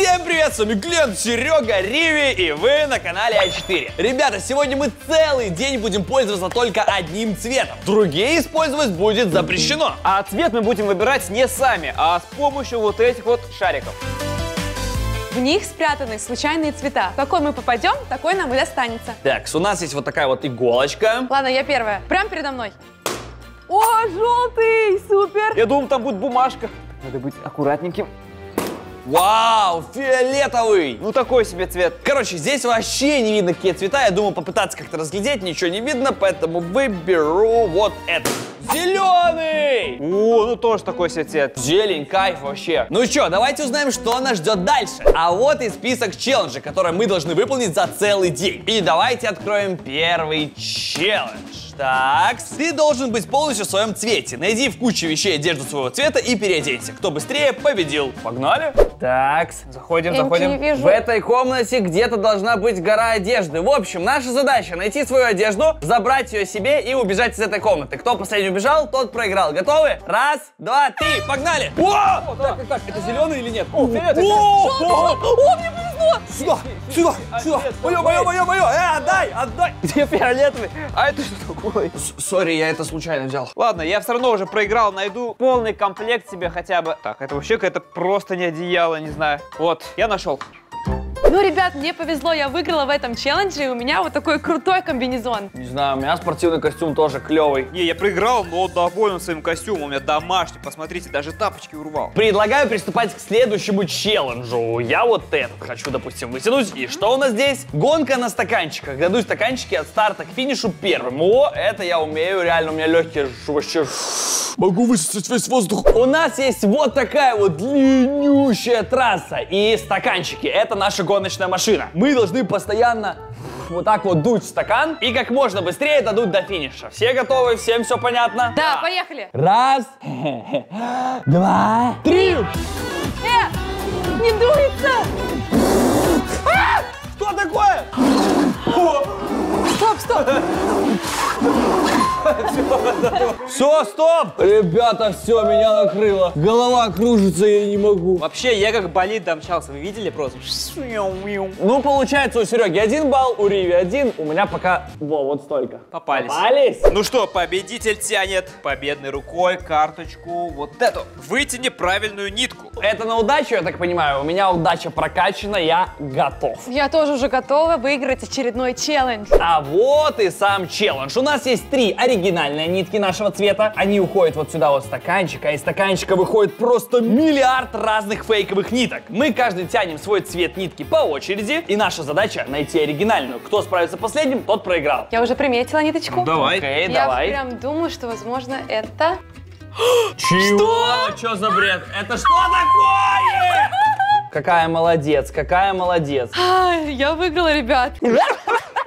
Всем привет, с вами Клен, Серега, Риви, и вы на канале А4. Ребята, сегодня мы целый день будем пользоваться только одним цветом. Другие использовать будет запрещено. А цвет мы будем выбирать не сами, а с помощью вот этих вот шариков. В них спрятаны случайные цвета. В какой мы попадем, такой нам и достанется. Так, у нас есть вот такая вот иголочка. Ладно, я первая. Прям передо мной. О, желтый! Супер! Я думал, там будет бумажка. Надо быть аккуратненьким. Вау, фиолетовый! Ну такой себе цвет. Короче, здесь вообще не видно, какие цвета. Я думаю, попытаться как-то разглядеть, ничего не видно, поэтому выберу вот этот. Зеленый! О, ну тоже такой себе цвет. Зелень, кайф вообще. Ну что, давайте узнаем, что нас ждет дальше. А вот и список челленджей, которые мы должны выполнить за целый день. И давайте откроем первый челлендж. Так, ты должен быть полностью в своем цвете. Найди в куче вещей одежду своего цвета и переоденься. Кто быстрее, победил. Погнали. Так, заходим. В этой комнате где-то должна быть гора одежды. В общем, наша задача найти свою одежду, забрать ее себе и убежать из этой комнаты. Кто последний убежал, тот проиграл. Готовы? Раз, два, три, погнали. О, так, это зеленый или нет? О, мне повезло. Сюда. Мое. Отдай. Где фиолетовый? А это что такое? Ой. Сори, я это случайно взял. Ладно, я все равно уже проиграл, найду полный комплект себе хотя бы. Так, это вообще какая-то просто не одеяло, не знаю. Вот, я нашел. Ну, ребят, мне повезло, я выиграла в этом челлендже, и у меня вот такой крутой комбинезон. Не знаю, у меня спортивный костюм тоже клевый. Не, я проиграл, но доволен своим костюмом, у меня домашний, посмотрите, даже тапочки урвал. Предлагаю приступать к следующему челленджу. Я вот этот хочу, допустим, вытянуть. И что у нас здесь? Гонка на стаканчиках. Дадут стаканчики от старта к финишу первым. О, это я умею, реально, у меня легкие вообще... Могу высосать весь воздух. У нас есть вот такая вот длиннющая трасса и стаканчики. Это наша гоночная машина. Мы должны постоянно вот так вот дуть в стакан и как можно быстрее дадут до финиша. Все готовы? Всем все понятно? Да, поехали. Раз, два, три. Не дуется. Что такое? Стоп. Все, стоп! Ребята, все, меня накрыло. Голова кружится, я не могу. Вообще, я как болит домчался, вы видели просто? Ну, получается, у Сереги 1 балл, у Риви 1, у меня пока... Во, вот столько. Попались. Ну что, победитель тянет победной рукой карточку вот эту. Вытяни правильную нитку. Это на удачу, я так понимаю. У меня удача прокачана, я готов. Я тоже уже готова выиграть очередной челлендж. А вот и сам челлендж. У нас есть 3 оригинальные нитки нашего цвета. Они уходят вот сюда вот в стаканчик, а из стаканчика выходит просто миллиард разных фейковых ниток. Мы каждый тянем свой цвет нитки по очереди, и наша задача найти оригинальную. Кто справится последним, тот проиграл. Я уже приметила ниточку. Давай. Окей, давай. Я прям думаю, что, возможно, это... Чего? Что за бред? Это что такое? Какая молодец. Ай, я выиграла, ребят.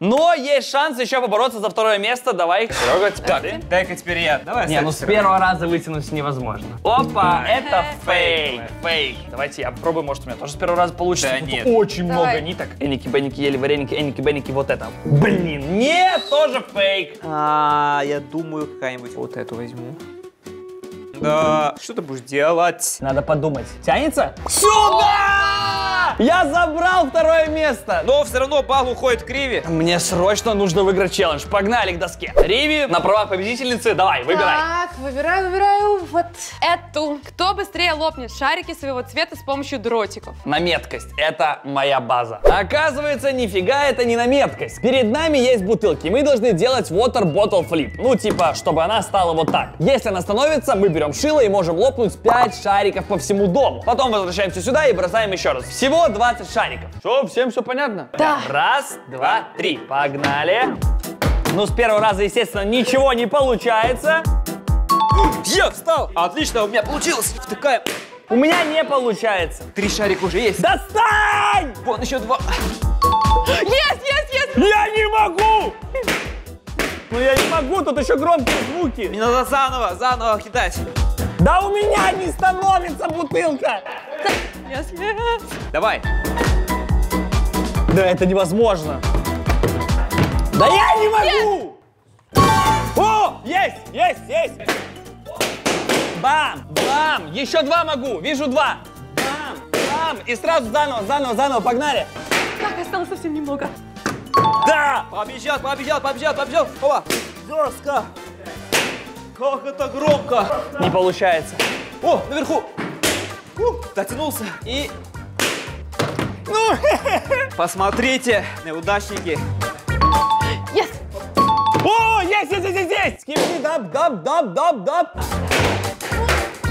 Но есть шанс еще побороться за 2-е место. Давай, Серега, теперь. Дай-ка теперь я. Давай. Не, ну с первого раза вытянуть невозможно. Опа, это фейк. Давайте я попробую, может у меня тоже с первого раза получится. Да нет. Очень много ниток. Эники-беники, ели вареники, эники-беники, вот это. Блин, нет, тоже фейк. А, я думаю, какая-нибудь вот эту возьму. Да, что ты будешь делать? Надо подумать. Тянется? Сюда! Я забрал 2-е место. Но все равно балл уходит к Риви. Мне срочно нужно выиграть челлендж. Погнали к доске. Риви, на правах победительницы, давай, выбирай. Так, выбираю вот эту. Кто быстрее лопнет шарики своего цвета с помощью дротиков? На меткость. Это моя база. Оказывается, нифига это не на меткость. Перед нами есть бутылки. Мы должны делать water bottle flip. Ну, типа, чтобы она стала вот так. Если она становится, мы берем шило и можем лопнуть 5 шариков по всему дому. Потом возвращаемся сюда и бросаем еще раз. Всего 20 шариков. Что, всем все понятно? Да. Раз, два, три. Погнали. Ну, с первого раза, естественно, ничего не получается. Я встал. Отлично, у меня получилось. Втыкаем. У меня не получается. 3 шарика уже есть. Достань! Вон еще 2. Есть! Я не могу! Ну я не могу, тут еще громкие звуки. Мне надо заново кидать. Да у меня не становится бутылка. Yes. Давай. Да это невозможно. Да я не могу. Yes. О, есть. Бам, еще 2 могу, вижу 2. Бам, там и сразу заново, погнали. Так, осталось совсем немного. Да! Побежал. Опа! Жестко! Как это громко! Не получается. О, наверху! Дотянулся. И... Ну! Посмотрите, неудачники. Yes! О, есть! Скипни, дап.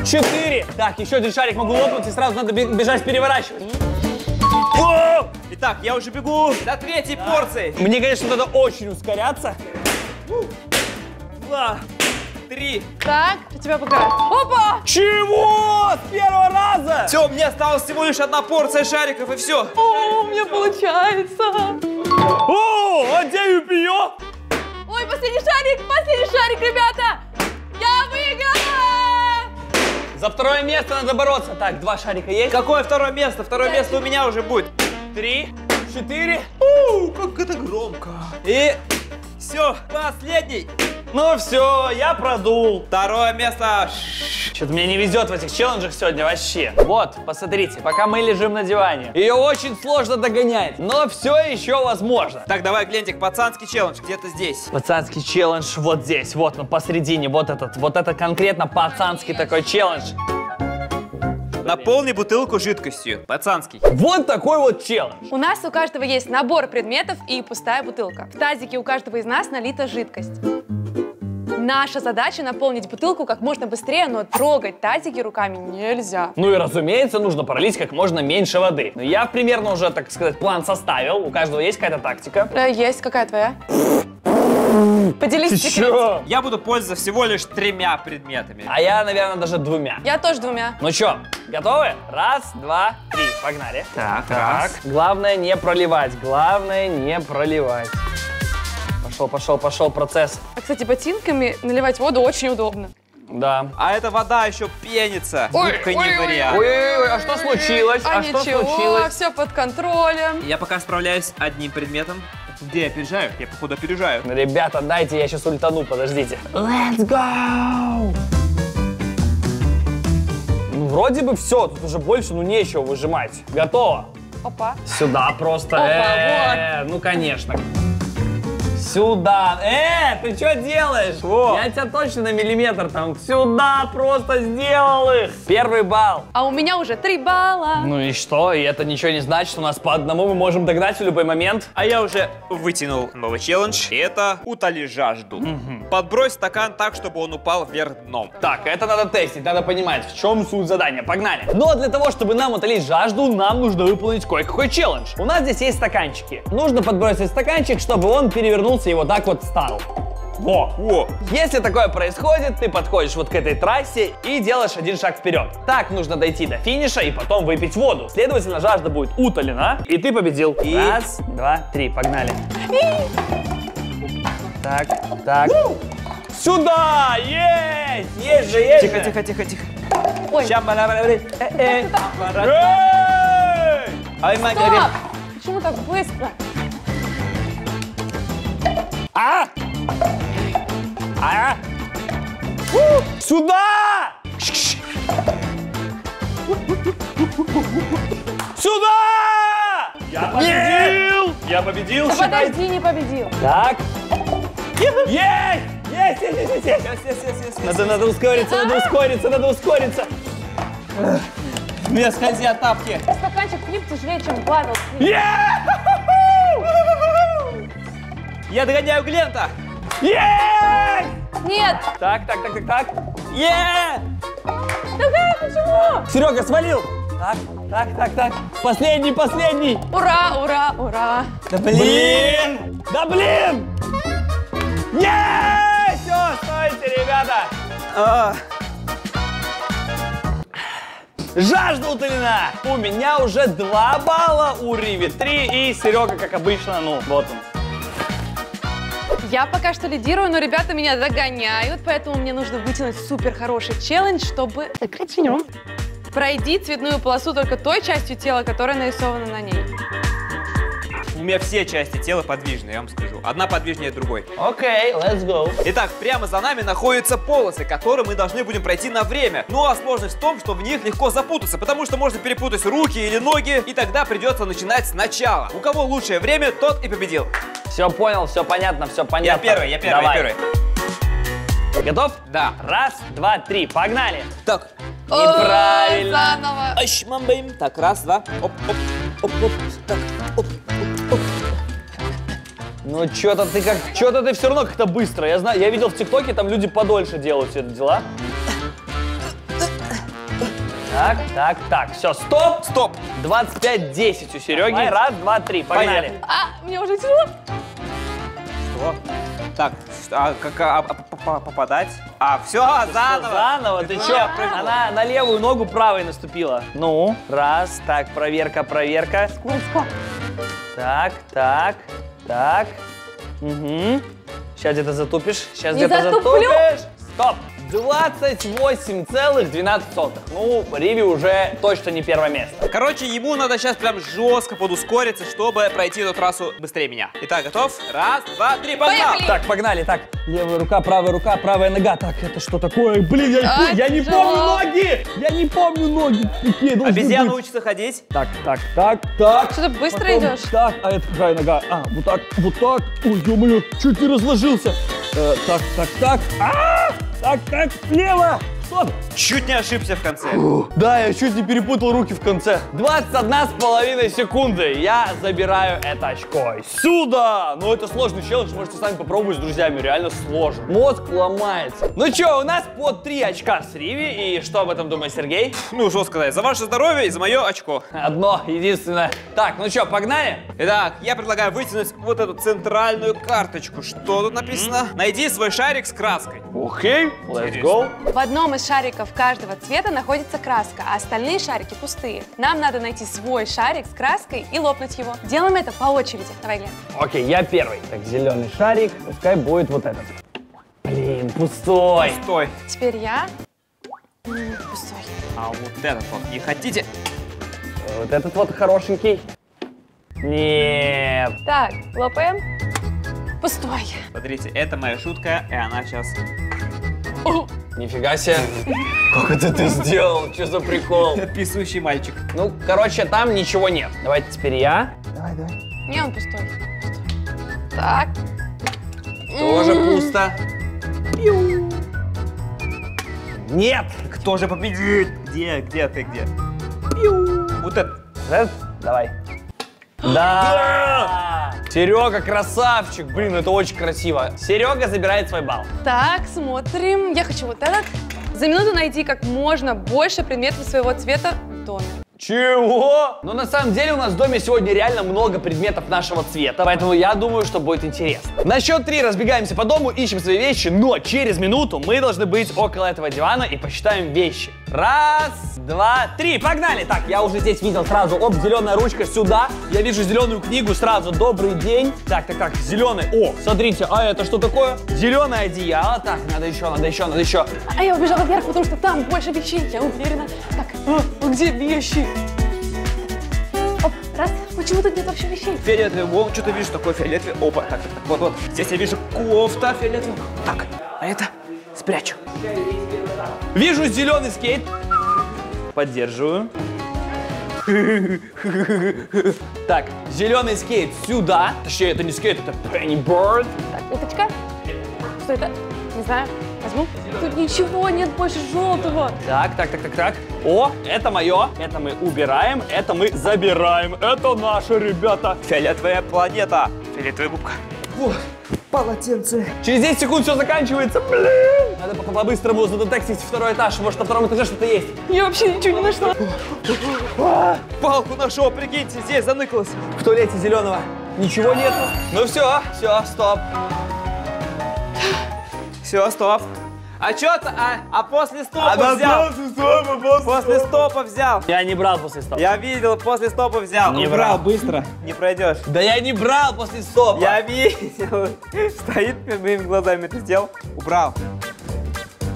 4. Так, еще один шарик могу лопнуть, и сразу надо бежать переворачивать. О! Итак, я уже бегу до третьей порции. Мне, конечно, надо очень ускоряться. 2, 3. Так, у тебя пока. Опа! Чего? С первого раза? Все, мне осталось всего лишь одна порция шариков, и все. О, у меня получается. О, а где юпио? Ой, последний шарик, ребята! Я выиграла! За второе место надо бороться. Так, 2 шарика есть. Какое второе место? Второе место у меня уже будет. 3, 4. Ууу, как это громко. И все, последний. Ну все, я продул. Второе место. Что-то мне не везет в этих челленджах сегодня вообще. Вот, посмотрите, пока мы лежим на диване. Ее очень сложно догонять, но все еще возможно. Так, давай, Глентик, пацанский челлендж где-то здесь. Пацанский челлендж вот здесь, вот он посередине, вот это конкретно пацанский такой челлендж. Наполни бутылку жидкостью. Пацанский. Вот такой вот челлендж. У нас у каждого есть набор предметов и пустая бутылка. В тазике у каждого из нас налита жидкость. Наша задача наполнить бутылку как можно быстрее, но трогать тазики руками нельзя. Ну и разумеется, нужно пролить как можно меньше воды. Но я примерно уже, так сказать, план составил. У каждого есть какая-то тактика? Есть. Какая твоя? Поделись секретом. Я буду пользоваться всего лишь 3 предметами. А я, наверное, даже 2. Я тоже 2. Ну что, готовы? 1, 2, 3. Погнали. Так. Главное не проливать. Пошел процесс. А, кстати, ботинками наливать воду очень удобно. Да. А эта вода еще пенится. Ой, а что случилось? Ничего, все под контролем. Я пока справляюсь с одним предметом. Где я опережаю? Я, походу, опережаю. Ребята, дайте, я сейчас ультану, подождите. Let's go! Ну, вроде бы все, тут уже больше, ну, нечего выжимать. Готово. Опа. Сюда просто. Ну, конечно. Сюда. Ты что делаешь? Во. Я тебя точно на миллиметр там сюда просто сделал их. 1 балл. А у меня уже 3 балла. Ну и что? И это ничего не значит, что у нас по одному мы можем догнать в любой момент. А я уже вытянул новый челлендж. И это утоли жажду. Подбрось стакан так, чтобы он упал вверх дном. Так, это надо тестить, надо понимать, в чем суть задания. Погнали. Но для того, чтобы нам утолить жажду, нам нужно выполнить кое-какой челлендж. У нас здесь есть стаканчики. Нужно подбросить стаканчик, чтобы он перевернулся и вот так вот встал. Во! Если такое происходит, ты подходишь вот к этой трассе и делаешь 1 шаг вперед. Так нужно дойти до финиша и потом выпить воду. Следовательно, жажда будет утолена, и ты победил. И... 1, 2, 3, погнали. Так. Сюда! Есть же! Тихо. Ой. Стоп! Почему так быстро? Сюда! Сюда! Я победил! Подожди, не победил. Так. Есть! Надо ускориться. У меня скользят тапки. Стаканчик флип тяжелее, чем батл. Я догоняю Глента! Нет! Так. Давай, почему? Серега свалил! Так. Последний! Ура! Да блин! Нет! Все, стойте, ребята! Жажда утолена! У меня уже 2 балла, у Риви 3, и Серега, как обычно, ну, вот он. Я пока что лидирую, но ребята меня догоняют, поэтому мне нужно вытянуть супер хороший челлендж, чтобы... Пройди цветную полосу только той частью тела, которая нарисована на ней. У меня все части тела подвижные, я вам скажу. Одна подвижнее другой. Окей, let's go. Итак, прямо за нами находятся полосы, которые мы должны будем пройти на время. Ну а сложность в том, что в них легко запутаться, потому что можно перепутать руки или ноги, и тогда придется начинать сначала. У кого лучшее время, тот и победил. Все понял, все понятно, все понятно. Я первый, давай. Готов? Да. Раз, два, три, погнали. Так. Неправильно. Ой, заново. Так, раз, два. Оп, оп, оп, оп. Так, оп, оп, оп. Ну, что-то ты все равно как-то быстро. Я знаю, я видел в ТикТоке, там люди подольше делают все это дела. Так, все, стоп. 25-10 у Сереги. Давай, раз, два, три, погнали. А, мне уже тяжело. Что? Так, как попадать? А, все, заново. Ты че? Она на левую ногу правой наступила. Ну, раз, так, проверка. Сколько? Так. Угу. Сейчас где-то затупишь. Стоп. 28,12. Ну, Риви уже точно не первое место. Короче, ему надо сейчас прям жестко подускориться, чтобы пройти эту трассу быстрее меня. Итак, готов? Раз, два, три, погнали! Так, погнали, так. Левая рука, правая нога. Так, это что такое? Блин, я не помню ноги! Я не помню ноги! Обезьяна учится ходить. Так. Что ты быстро идешь? Так, а это какая нога? А, вот так. Ой, ё-моё, чуть не разложился. Так. Так, слева! Стоп! Чуть не ошибся в конце. Да, я чуть не перепутал руки в конце. 21,5 секунды. Я забираю это очко. Сюда! Ну, это сложный челлендж, можете сами попробовать с друзьями. Реально сложно. Мозг ломается. Ну чё, у нас по 3 очка с Риви. И что об этом думает Сергей? Ну, что сказать, за ваше здоровье и за мое очко. Одно, единственное. Так, ну чё, погнали? Итак, я предлагаю вытянуть вот эту центральную карточку. Что тут написано? Найди свой шарик с краской. Окей, let's go. В одном из шариков каждого цвета находится краска, а остальные шарики пустые. Нам надо найти свой шарик с краской и лопнуть его. Делаем это по очереди. Давай, Глен. Окей, я первый. Так, зеленый шарик, пускай будет вот этот. Блин, пустой. Теперь я. Пустой. А вот этот вот не хотите? Вот этот вот хорошенький. Нет. Так, лопаем. Пустой. Смотрите, это моя шутка, и она сейчас... Нифига себе, как это ты сделал, что за прикол? Писающий мальчик. Ну, короче, там ничего нет. Давайте теперь я. Давай. Не, он пустой. Так. Тоже пусто. Нет! Кто же победит? Где ты? Вот этот. Давай. Да! Серега красавчик, блин, это очень красиво. Серега забирает свой балл. Так, смотрим, я хочу вот этот. За минуту найди как можно больше предметов своего цвета в доме. Чего? Ну, на самом деле, у нас в доме сегодня реально много предметов нашего цвета, поэтому я думаю, что будет интересно. На счет 3 разбегаемся по дому, ищем свои вещи, но через минуту мы должны быть около этого дивана и посчитаем вещи. Раз, два, три, погнали! Так, я уже здесь видел сразу, оп, зеленая ручка сюда. Я вижу зеленую книгу сразу, добрый день. Так, зеленый, о, смотрите, а это что такое? Зеленое одеяло, так, надо еще. А я убежала вверх, потому что там больше вещей, я уверена. Так, где вещи? Оп, раз, почему тут нет вообще вещей? Фиолетовый, о, что-то вижу такое фиолетовый, опа, так, вот, здесь я вижу кофта фиолетовая. Так, а это спрячу. Вижу зеленый скейт. Поддерживаю. Так, зеленый скейт сюда. Точнее, это не скейт, это пенниборд. Так, уточка. Что это? Не знаю. Возьму. Тут ничего нет больше желтого. Так. О, это мое. Это мы убираем, это мы забираем. Это наши, ребята. Фиолетовая планета. Фиолетовая губка. О, полотенце. Через 10 секунд все заканчивается. Блин. Надо пока по-быстрому задетектить второй этаж. Может, на втором этаже что-то есть. Я вообще ничего не нашла. Палку нашел, прикиньте, здесь заныкалась. В туалете зеленого ничего нету. Ну все, стоп. Все, стоп. А что то а после стопа взял? После стопа взял. Я не брал после стопа. Я видел, после стопа взял. Не брал, быстро. Не пройдешь. Да я не брал после стопа. Я видел. Стоит перед моими глазами, ты сделал? Убрал.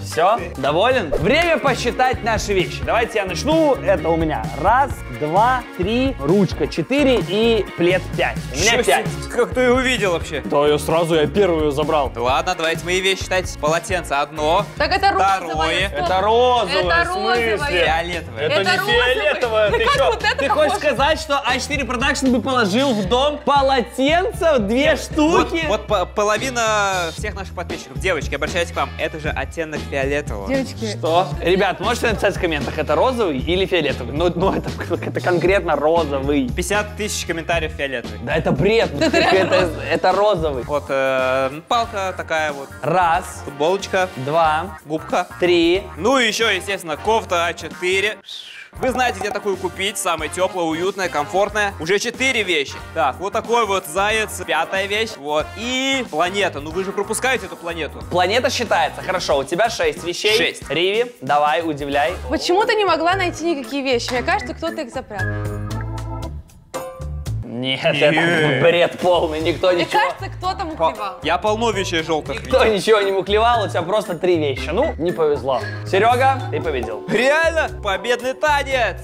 Все, доволен? Время посчитать наши вещи. Давайте я начну. Это у меня раз, 2, 3, ручка 4 и плед 5. У меня 5. Как ты его видел вообще? Да, я сразу, я первую забрал. Ладно, давайте мои вещи считать. Полотенце одно. Так это розовое. Это розовое. Это розовое. Фиолетовое. Это не фиолетовое. Ты что? Ты хочешь сказать, что А4 Production бы положил в дом полотенца, две штуки? Вот половина всех наших подписчиков. Девочки, обращайтесь к вам. Это же оттенок фиолетового. Девочки. Что? Ребят, можете написать в комментах, это розовый или фиолетовый? Ну это конкретно розовый. 50 тысяч комментариев фиолетовый. Да это бред. Это розовый. Вот палка такая вот. Раз. Футболочка. Два. Губка. Три. Ну и еще, естественно, кофта А4. Вы знаете, где такую купить, самое теплое, уютное, комфортное. Уже 4 вещи. Так, вот такой вот заяц, 5-я вещь, вот. И планета, ну вы же пропускаете эту планету. Планета считается, хорошо, у тебя 6 вещей. 6. Риви, давай, удивляй. Почему ты не могла найти никакие вещи? Мне кажется, кто-то их запрятал. Нет, это бред полный, никто ничего... Мне кажется, кто-то муклевал. Я полно вещей желтых. Никто ничего не муклевал, у тебя просто 3 вещи. Ну, не повезло. Серега, ты победил. Реально? Победный танец!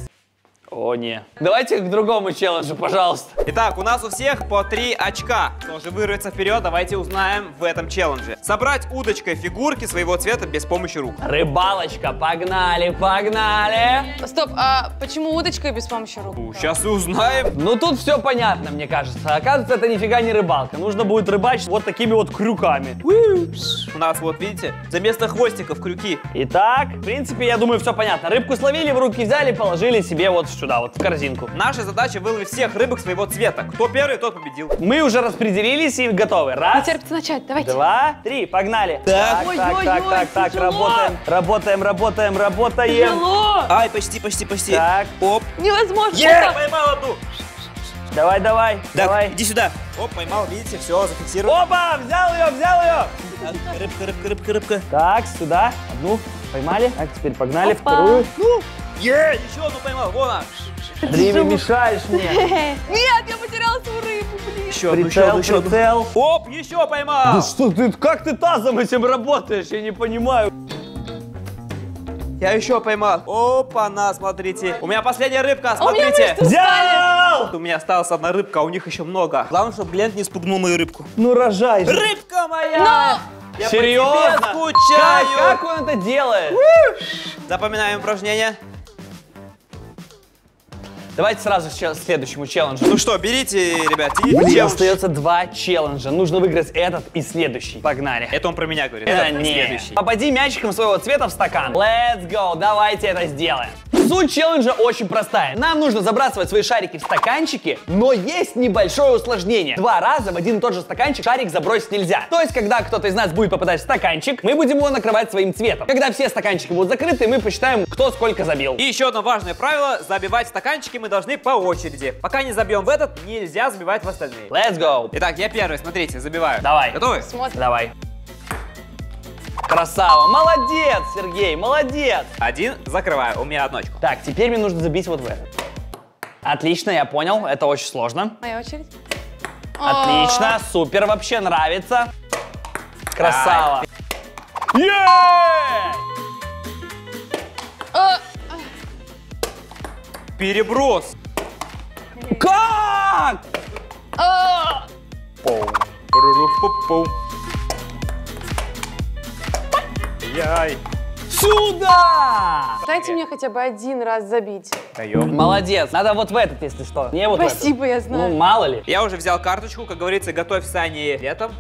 О, не. Давайте к другому челленджу, пожалуйста. Итак, у нас у всех по 3 очка. Кто же вырвется вперед, давайте узнаем в этом челлендже. Собрать удочкой фигурки своего цвета без помощи рук. Рыбалочка, погнали, погнали. Стоп, а почему удочкой без помощи рук? Ну, сейчас и узнаем. Ну, тут все понятно, мне кажется. Оказывается, это нифига не рыбалка. Нужно будет рыбачить вот такими вот крюками. У нас вот, видите, за место хвостиков крюки. Итак, в принципе, я думаю, все понятно. Рыбку словили, в руки взяли, положили себе вот сюда, вот в корзинку. Наша задача выловить всех рыбок своего цвета. Кто первый, тот победил. Мы уже распределились и готовы. Раз. Не терпится начать. Давайте. Два, три. Погнали. Так, ой, так, ой, так, ой, так, так, тяжело. Работаем. Тяжело. Ай, почти. Так. Оп. Невозможно. Я поймал одну. Давай. Иди сюда. Оп, поймал, видите, все, зафиксировал. Опа, взял ее. Рыбка. Так, сюда. Одну. Поймали. Так, теперь погнали. Опа. Вторую. Ну. Есть! Еще одну поймал, вон она! Риви, мешаешь мне! Нет, я потерял свою рыбу, блин! Еще одну. Оп, еще поймал! Да что ты, как ты тазом этим работаешь, я не понимаю. Я еще поймал. Опа-на, смотрите. У меня последняя рыбка, смотрите. Взял! У меня осталась одна рыбка, а у них еще много. Главное, чтобы Глент не спугнул мою рыбку. Ну, рожай же. Рыбка моя! Я серьезно? Как он это делает? Запоминаем упражнение. Давайте сразу к следующему челленджу. Ну что, берите, ребят, идите. Остается 2 челленджа. Нужно выиграть этот и следующий. Погнали. Это он про меня говорит. Следующий. Попади мячиком своего цвета в стакан. Let's go. Давайте это сделаем. Суть челленджа очень простая. Нам нужно забрасывать свои шарики в стаканчики, но есть небольшое усложнение. 2 раза в один и тот же стаканчик шарик забросить нельзя. То есть, когда кто-то из нас будет попадать в стаканчик, мы будем его накрывать своим цветом. Когда все стаканчики будут закрыты, мы посчитаем, кто сколько забил. И еще одно важное правило: забивать стаканчики мы должны по очереди. Пока не забьем в этот, нельзя забивать в остальные. Let's go! Итак, я первый, смотрите, забиваю. Давай. Готовы? Смотрим. Давай. Красава! Молодец, Сергей, молодец! Один, закрываю, у меня одну очку. Так, теперь мне нужно забить вот в это. Отлично, я понял, это очень сложно. Моя очередь. Отлично, супер, вообще нравится. Красава! Переброс! Как? Сюда! Дайте мне хотя бы один раз забить. Даем. Молодец. Надо вот в этот, если что. Не вот в этот. Спасибо, я знаю. Ну, мало ли. Я уже взял карточку, как говорится, готовь сани летом.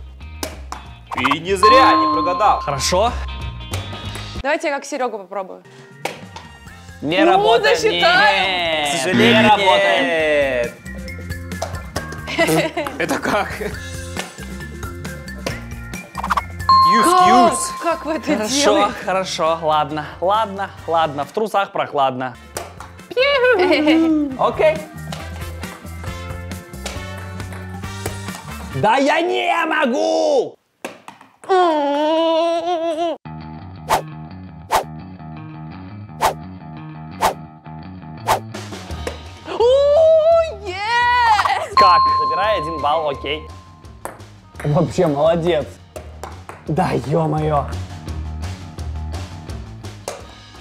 И не зря, не прогадал. Хорошо. Давайте я как Серега попробую. Не работает. Нет. К сожалению, не работает. Это как? Как вы это делаете? Хорошо, ладно, в трусах прохладно. Окей. Да я не могу! Как? Забирай 1 балл, окей. Вообще молодец. Да, ё-моё.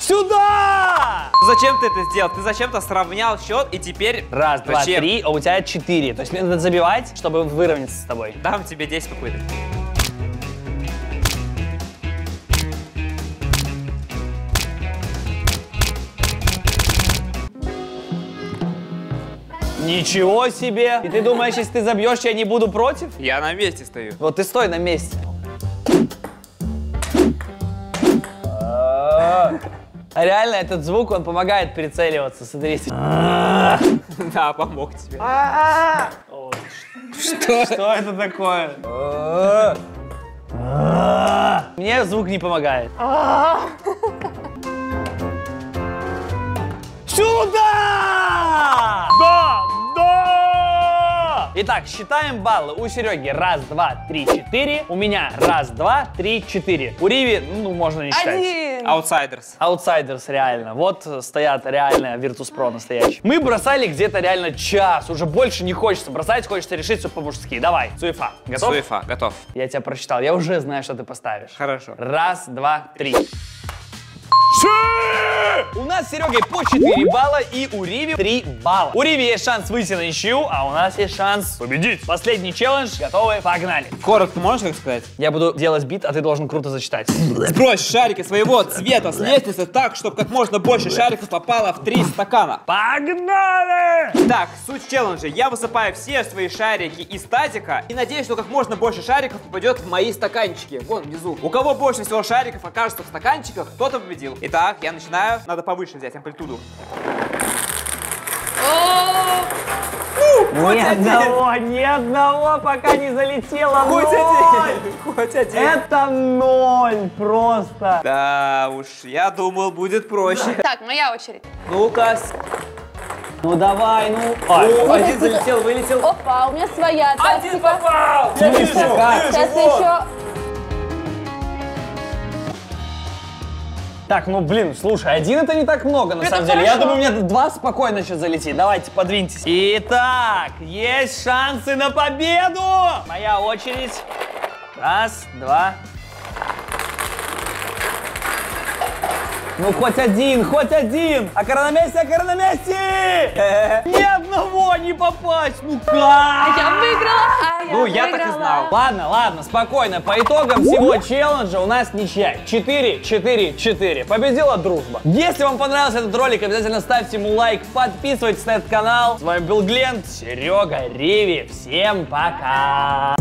сюда! Зачем ты это сделал? Ты зачем-то сравнял счет и теперь... Раз, два, три, а у тебя 4. То есть мне надо забивать, чтобы выровняться с тобой. Дам тебе 10 попыток. Ничего себе! И ты думаешь, если ты забьешь, я не буду против? Я на месте стою. Вот ты стой на месте. Реально, этот звук, он помогает прицеливаться, смотрите. Да, помог тебе. Что это такое? Мне звук не помогает. Сюда! Да! Да! Итак, считаем баллы. У Сереги 1, 2, 3, 4. У меня 1, 2, 3, 4. У Риви, ну, можно не считать. Outsiders. Outsiders, реально. Вот стоят реально Virtus.pro настоящие. Мы бросали где-то реально час. Уже больше не хочется бросать, хочется решить все по-мужски. Давай, Суефа, готов? Суефа, готов. Я тебя прочитал, я уже знаю, что ты поставишь. Хорошо. 1, 2, 3. У нас с Серегой по 4 балла и у Риви 3 балла. У Риви есть шанс выйти на ничью, а у нас есть шанс победить. Последний челлендж, готовы, погнали. Коротко можешь как сказать? Я буду делать бит, а ты должен круто зачитать. Сбрось шарики своего цвета с лестницы так, чтобы как можно больше шариков попало в 3 стакана. Погнали! Так, суть челленджа. Я высыпаю все свои шарики из статика и надеюсь, что как можно больше шариков попадет в мои стаканчики. Вон внизу. У кого больше всего шариков окажется в стаканчиках, кто-то победил. Итак, я начинаю. Надо повыше взять амплитуду. Ни одного, ни одного пока не залетело. Хоть один. Это 0 просто. Да уж, я думал, будет проще. Так, моя очередь. Ну-ка. Ну давай, ну. Один залетел, вылетел. Опа, у меня своя. Один попал. Я вижу. Сейчас еще. Так, ну блин, слушай, 1 это не так много, на самом деле. Я думаю, у меня 2 спокойно сейчас залетит. Давайте, подвиньтесь. Итак, есть шансы на победу! Моя очередь. 1, 2. Ну, хоть один! А коронаместе! Ни одного не попасть! Ну как? Я выиграла! Ну, я так и знал. Ладно, спокойно. По итогам всего челленджа у нас ничья. 4-4-4. Победила дружба. Если вам понравился этот ролик, обязательно ставьте ему лайк, подписывайтесь на этот канал. С вами был Глент, Серега, Риви. Всем пока!